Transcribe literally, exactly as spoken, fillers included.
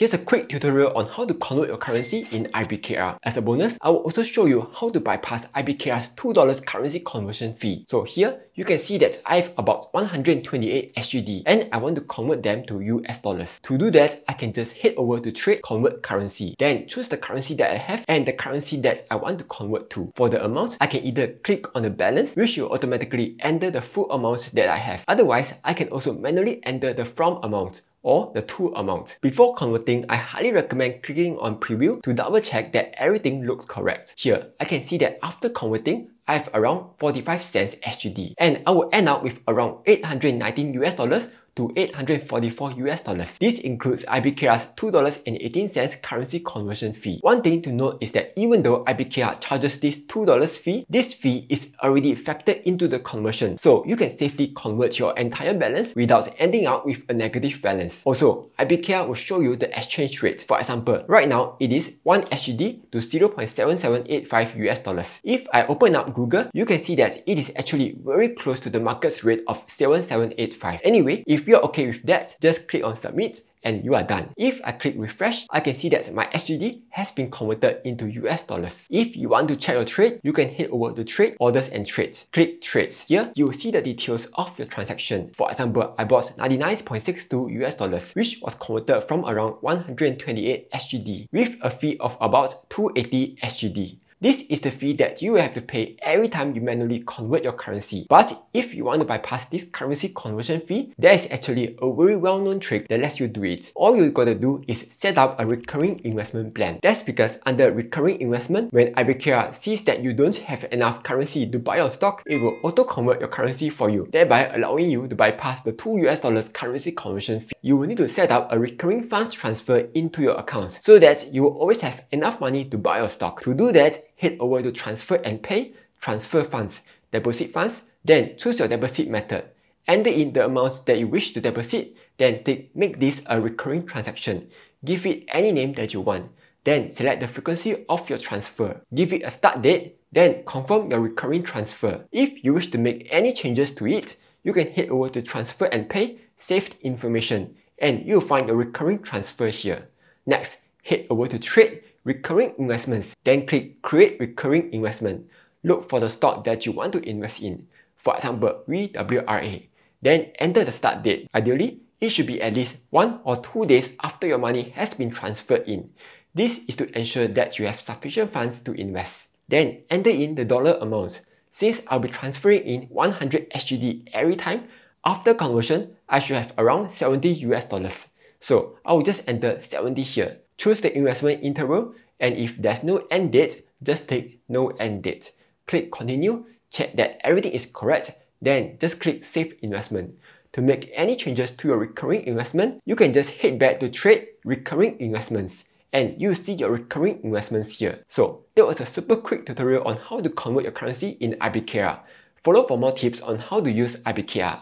Here's a quick tutorial on how to convert your currency in I B K R. As a bonus, I will also show you how to bypass I B K R's two dollar currency conversion fee. So here, you can see that I have about one hundred twenty-eight S G D and I want to convert them to U S dollars. To do that, I can just head over to Trade Convert Currency. Then choose the currency that I have and the currency that I want to convert to. For the amount, I can either click on the balance, which will automatically enter the full amount that I have. Otherwise, I can also manually enter the from amount or the to amount. Before converting, I highly recommend clicking on preview to double check that everything looks correct. Here, I can see that after converting, I have around forty-five cents S G D and I will end up with around eight hundred nineteen US dollars to eight hundred forty-four US dollars. This includes I B K R's two dollars and eighteen cents currency conversion fee. One thing to note is that even though I B K R charges this two dollar fee, this fee is already factored into the conversion, so you can safely convert your entire balance without ending up with a negative balance. Also, I B K R will show you the exchange rate. For example, right now it is one S G D to zero point seven seven eight five US dollars. If I open up Google, you can see that it is actually very close to the market's rate of seven seven eight five. Anyway, if If you're okay with that, just click on submit and you are done. If I click refresh, I can see that my S G D has been converted into U S dollars. If you want to check your trade, you can head over to Trade, Orders and Trades. Click Trades. Here, you'll see the details of your transaction. For example, I bought ninety-nine point six two US dollars, which was converted from around one hundred twenty-eight S G D with a fee of about two hundred eighty S G D. This is the fee that you will have to pay every time you manually convert your currency. But if you want to bypass this currency conversion fee, there is actually a very well-known trick that lets you do it. All you gotta do is set up a recurring investment plan. That's because under recurring investment, when I B K R sees that you don't have enough currency to buy your stock, it will auto-convert your currency for you, thereby allowing you to bypass the two US dollars currency conversion fee. You will need to set up a recurring funds transfer into your account so that you will always have enough money to buy your stock. To do that, head over to Transfer and Pay, Transfer Funds, Deposit Funds, then choose your deposit method. Enter in the amount that you wish to deposit, then take, make this a recurring transaction. Give it any name that you want. Then select the frequency of your transfer. Give it a start date, then confirm your recurring transfer. If you wish to make any changes to it, you can head over to Transfer and Pay, Saved Information, and you'll find the recurring transfer here. Next, head over to Trade, Recurring Investments, then click Create Recurring Investment. Look for the stock that you want to invest in. For example, V W R A. Then enter the start date. Ideally, it should be at least one or two days after your money has been transferred in. This is to ensure that you have sufficient funds to invest. Then enter in the dollar amount. Since I'll be transferring in one hundred S G D every time, after conversion, I should have around seventy US dollars. So I will just enter seventy here. Choose the investment interval, and if there's no end date, just take no end date. Click continue, check that everything is correct, then just click save investment. To make any changes to your recurring investment, you can just head back to Trade, Recurring Investments, and you see your recurring investments here. So that was a super quick tutorial on how to convert your currency in I B K R. Follow for more tips on how to use I B K R.